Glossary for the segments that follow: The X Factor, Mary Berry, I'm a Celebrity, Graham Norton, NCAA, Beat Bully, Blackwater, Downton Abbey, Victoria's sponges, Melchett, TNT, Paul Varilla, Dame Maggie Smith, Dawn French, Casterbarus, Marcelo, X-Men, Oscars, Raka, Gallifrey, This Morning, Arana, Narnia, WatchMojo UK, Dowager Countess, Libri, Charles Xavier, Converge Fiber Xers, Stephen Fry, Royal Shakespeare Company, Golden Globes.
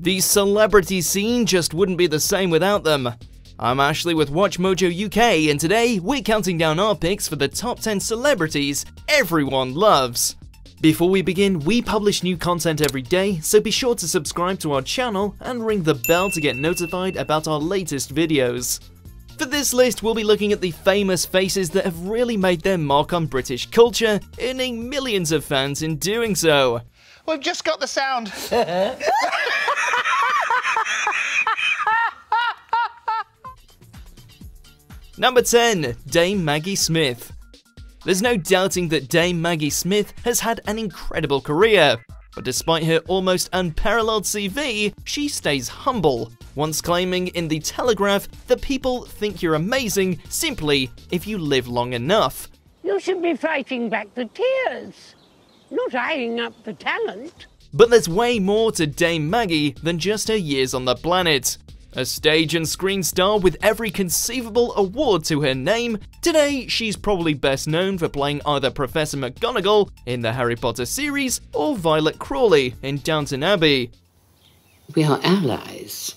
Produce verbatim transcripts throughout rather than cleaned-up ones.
The celebrity scene just wouldn't be the same without them. I'm Ashley with WatchMojo U K, and today we're counting down our picks for the top ten celebrities everyone loves. Before we begin, we publish new content every day, so be sure to subscribe to our channel and ring the bell to get notified about our latest videos. For this list, we'll be looking at the famous faces that have really made their mark on British culture, earning millions of fans in doing so. We've just got the sound. Number ten. Dame Maggie Smith. There's no doubting that Dame Maggie Smith has had an incredible career, but despite her almost unparalleled C V, she stays humble, once claiming in The Telegraph that people think you're amazing simply if you live long enough. You should be fighting back the tears, not eyeing up the talent. But there's way more to Dame Maggie than just her years on the planet. A stage and screen star with every conceivable award to her name, today she's probably best known for playing either Professor McGonagall in the Harry Potter series or Violet Crawley in Downton Abbey. We are allies,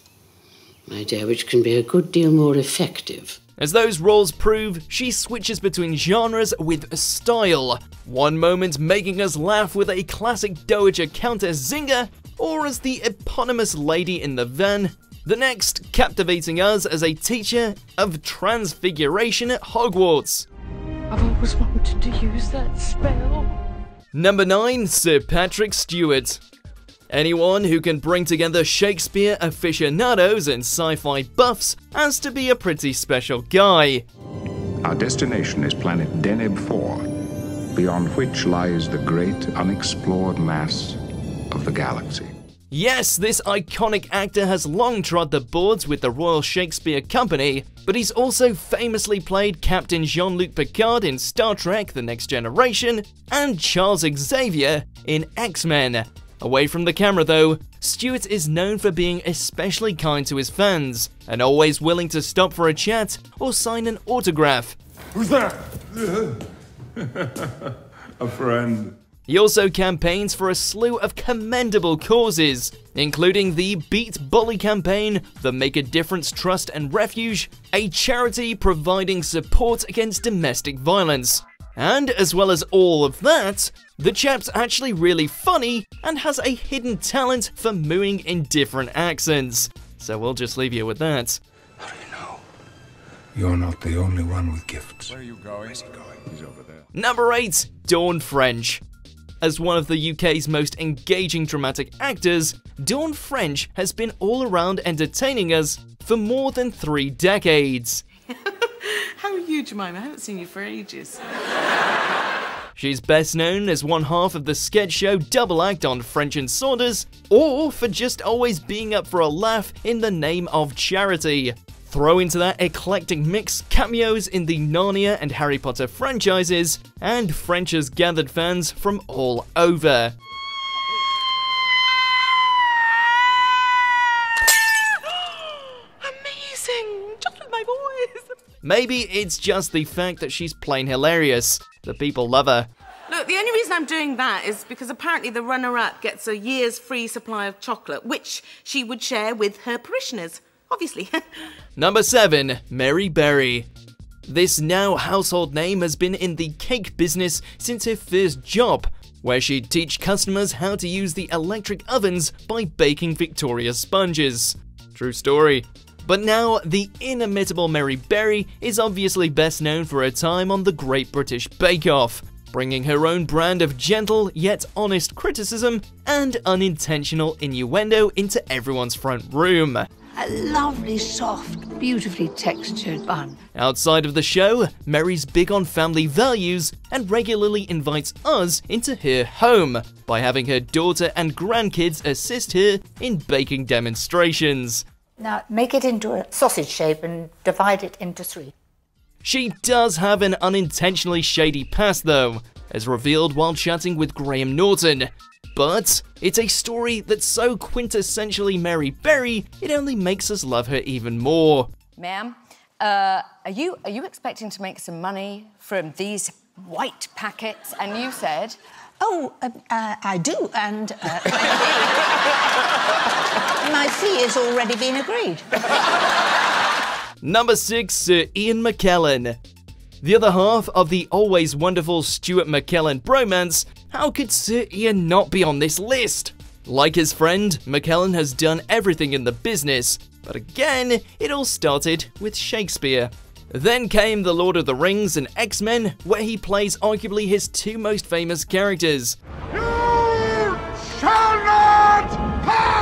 my dear, which can be a good deal more effective. As those roles prove, she switches between genres with style, one moment making us laugh with a classic Dowager Countess zinger, or as the eponymous lady in the van, the next captivating us as a teacher of transfiguration at Hogwarts. I've always wanted to use that spell. Number nine. Sir Patrick Stewart. Anyone who can bring together Shakespeare aficionados and sci-fi buffs has to be a pretty special guy. Our destination is planet Deneb four, beyond which lies the great unexplored mass of the galaxy. Yes, this iconic actor has long trod the boards with the Royal Shakespeare Company, but he's also famously played Captain Jean-Luc Picard in Star Trek The Next Generation and Charles Xavier in X Men. Away from the camera though, Stewart is known for being especially kind to his fans and always willing to stop for a chat or sign an autograph. Who's that? A friend. He also campaigns for a slew of commendable causes, including the Beat Bully campaign, the Make a Difference Trust and Refuge, a charity providing support against domestic violence. And as well as all of that, the chap's actually really funny and has a hidden talent for mooing in different accents. So we'll just leave you with that. How do you know? You're not the only one with gifts. Where are you going? Where's he going? He's over there. Number eight. Dawn French. As one of the U K's most engaging dramatic actors, Dawn French has been all around entertaining us for more than three decades. How are you, Jemima? I haven't seen you for ages. She's best known as one half of the sketch show Double Act on French and Saunders, or for just always being up for a laugh in the name of charity. Throw into that eclectic mix cameos in the Narnia and Harry Potter franchises, and French has gathered fans from all over. Amazing! Just with my voice! Maybe it's just the fact that she's plain hilarious. The people love her. Look, the only reason I'm doing that is because apparently the runner-up gets a year's free supply of chocolate, which she would share with her parishioners. Obviously. Number seven. Mary Berry. This now household name has been in the cake business since her first job, where she'd teach customers how to use the electric ovens by baking Victoria's sponges. True story. But now, the inimitable Mary Berry is obviously best known for her time on the Great British Bake Off, bringing her own brand of gentle yet honest criticism and unintentional innuendo into everyone's front room. A lovely, soft, beautifully textured bun. Outside of the show, Mary's big on family values and regularly invites us into her home by having her daughter and grandkids assist her in baking demonstrations. Now, make it into a sausage shape and divide it into three. She does have an unintentionally shady past though, as revealed while chatting with Graham Norton. But it's a story that's so quintessentially Mary Berry, it only makes us love her even more. Ma'am, uh, are you are you expecting to make some money from these white packets? And you said, oh, uh, uh, I do, and... Uh, My fee has already been agreed. Number six, Sir Ian McKellen. The other half of the always wonderful Stuart McKellen bromance, how could Sir Ian not be on this list? Like his friend, McKellen has done everything in the business, but again, it all started with Shakespeare. Then came The Lord of the Rings and X-Men, where he plays arguably his two most famous characters. You shall not pass!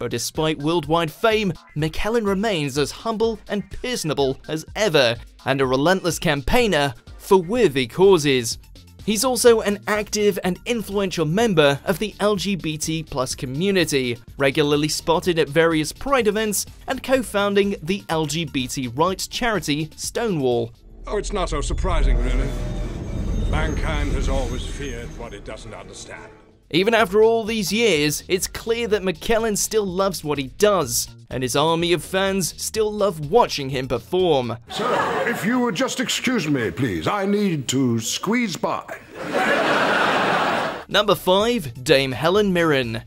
But despite worldwide fame, McKellen remains as humble and personable as ever, and a relentless campaigner for worthy causes. He's also an active and influential member of the L G B T plus community, regularly spotted at various pride events and co-founding the L G B T rights charity Stonewall. Oh, it's not so surprising, really. Mankind has always feared what it doesn't understand. Even after all these years, it's clear that McKellen still loves what he does, and his army of fans still love watching him perform. Sir, if you would just excuse me, please, I need to squeeze by. Number five, Dame Helen Mirren.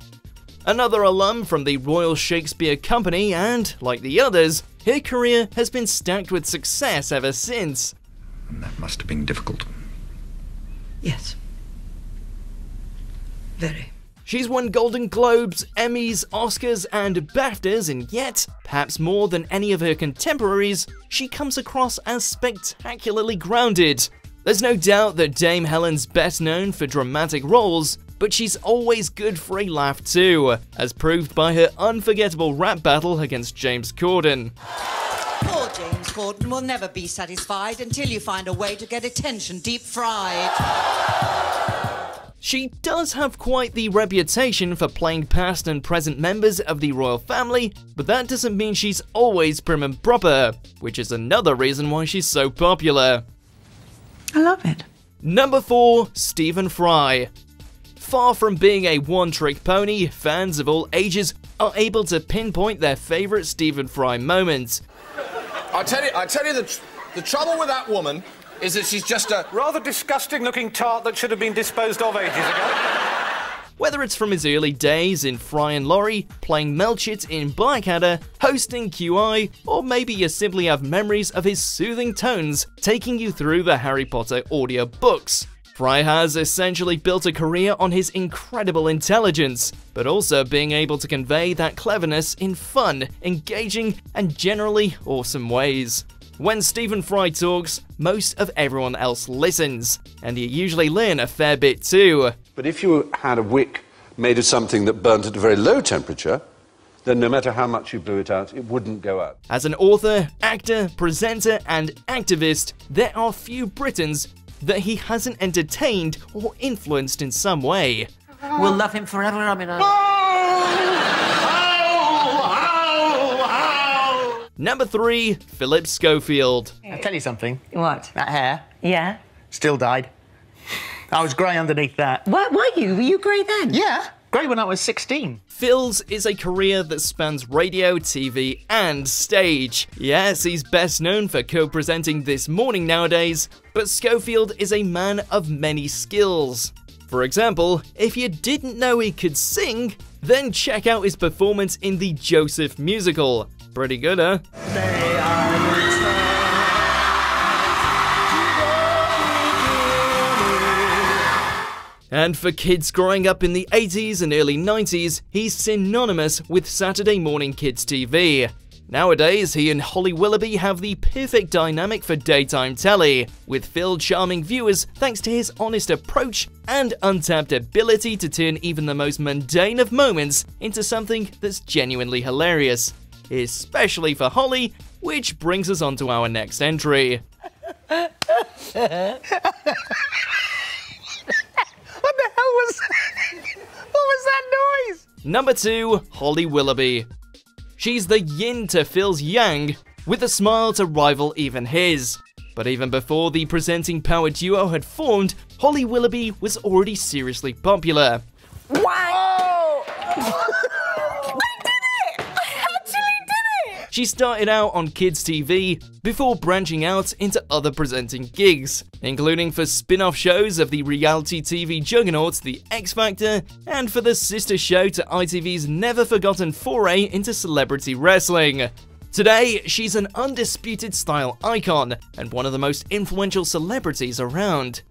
Another alum from the Royal Shakespeare Company and, like the others, her career has been stacked with success ever since. That must have been difficult. Yes. Very. She's won Golden Globes, Emmys, Oscars, and BAFTAs, and yet, perhaps more than any of her contemporaries, she comes across as spectacularly grounded. There's no doubt that Dame Helen's best known for dramatic roles, but she's always good for a laugh too, as proved by her unforgettable rap battle against James Corden. Poor James Corden will never be satisfied until you find a way to get attention deep fried. She does have quite the reputation for playing past and present members of the royal family, but that doesn't mean she's always prim and proper, which is another reason why she's so popular. I love it. Number four, Stephen Fry. Far from being a one-trick pony, fans of all ages are able to pinpoint their favourite Stephen Fry moment. I tell you, I tell you the, tr the trouble with that woman is that she's just a rather disgusting-looking tart that should have been disposed of ages ago. Whether it's from his early days in Fry and Laurie, playing Melchett in Blackadder, hosting Q I, or maybe you simply have memories of his soothing tones taking you through the Harry Potter audiobooks, Fry has essentially built a career on his incredible intelligence, but also being able to convey that cleverness in fun, engaging, and generally awesome ways. When Stephen Fry talks, most of everyone else listens, and you usually learn a fair bit too. But if you had a wick made of something that burnt at a very low temperature, then no matter how much you blew it out, it wouldn't go out. As an author, actor, presenter, and activist, there are few Britons that he hasn't entertained or influenced in some way. We'll love him forever, I mean, I... Number three, Philip Schofield. I'll tell you something. What? That hair. Yeah. Still dyed. I was grey underneath that. What were you? Were you grey then? Yeah. Grey when I was sixteen. Phil's is a career that spans radio, T V, and stage. Yes, he's best known for co-presenting This Morning nowadays, but Schofield is a man of many skills. For example, if you didn't know he could sing, then check out his performance in the Joseph musical. Pretty good, huh? They are and for kids growing up in the eighties and early nineties, he's synonymous with Saturday morning kids T V. Nowadays, he and Holly Willoughby have the perfect dynamic for daytime telly, with Phil charming viewers thanks to his honest approach and untapped ability to turn even the most mundane of moments into something that's genuinely hilarious. Especially for Holly, which brings us on to our next entry. What the hell was that? What was that noise? Number two, Holly Willoughby. She's the yin to Phil's yang, with a smile to rival even his. But even before the presenting power duo had formed, Holly Willoughby was already seriously popular. Wow! She started out on kids' T V before branching out into other presenting gigs, including for spin-off shows of the reality T V juggernaut The X Factor and for the sister show to I T V's never-forgotten foray into celebrity wrestling. Today, she's an undisputed style icon and one of the most influential celebrities around.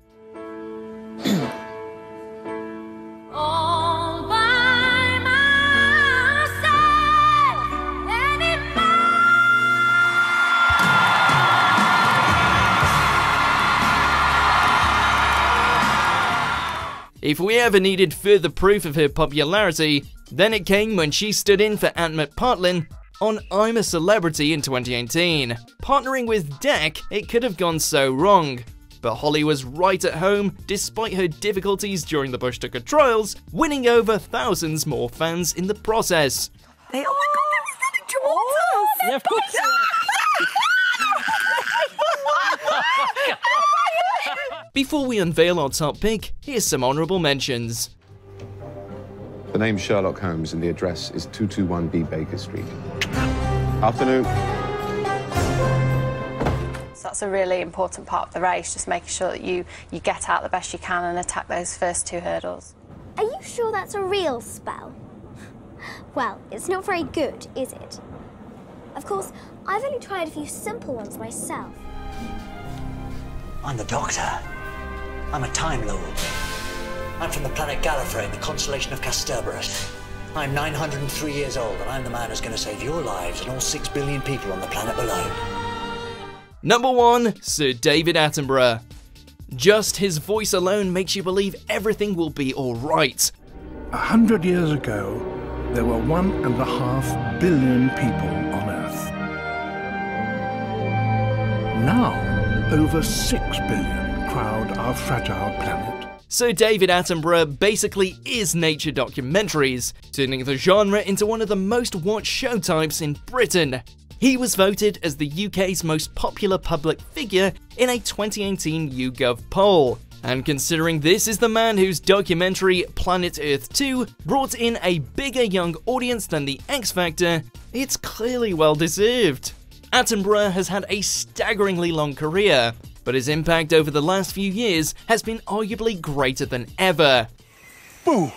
If we ever needed further proof of her popularity, then it came when she stood in for Aunt McPartlin on I'm a Celebrity in twenty eighteen. Partnering with Deck, it could have gone so wrong. But Holly was right at home despite her difficulties during the Bush Tucker trials, winning over thousands more fans in the process. They, oh my god, there was something to oh, yeah, of course. Before we unveil our top pick, here's some honourable mentions. The name's Sherlock Holmes and the address is two two one B Baker Street. Afternoon. So that's a really important part of the race, just making sure that you, you get out the best you can and attack those first two hurdles. Are you sure that's a real spell? Well, it's not very good, is it? Of course, I've only tried a few simple ones myself. I'm the Doctor. I'm a Time Lord. I'm from the planet Gallifrey in the constellation of Casterbarus. I'm nine hundred and three years old, and I'm the man who's going to save your lives and all six billion people on the planet below. Number one, Sir David Attenborough. Just his voice alone makes you believe everything will be all right. A hundred years ago, there were one and a half billion people on Earth. Now, over six billion crowd our fragile planet. Sir David Attenborough basically is nature documentaries, turning the genre into one of the most watched show types in Britain. He was voted as the U K's most popular public figure in a twenty eighteen YouGov poll. And considering this is the man whose documentary Planet Earth two brought in a bigger young audience than The X Factor, it's clearly well deserved. Attenborough has had a staggeringly long career, but his impact over the last few years has been arguably greater than ever. Boo.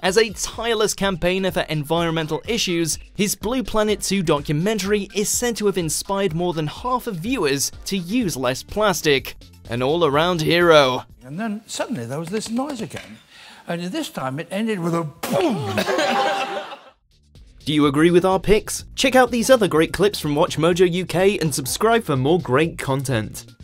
As a tireless campaigner for environmental issues, his Blue Planet two documentary is said to have inspired more than half of viewers to use less plastic. An all-around hero. And then suddenly there was this noise again, only this time it ended with a boom. Do you agree with our picks? Check out these other great clips from WatchMojo U K and subscribe for more great content.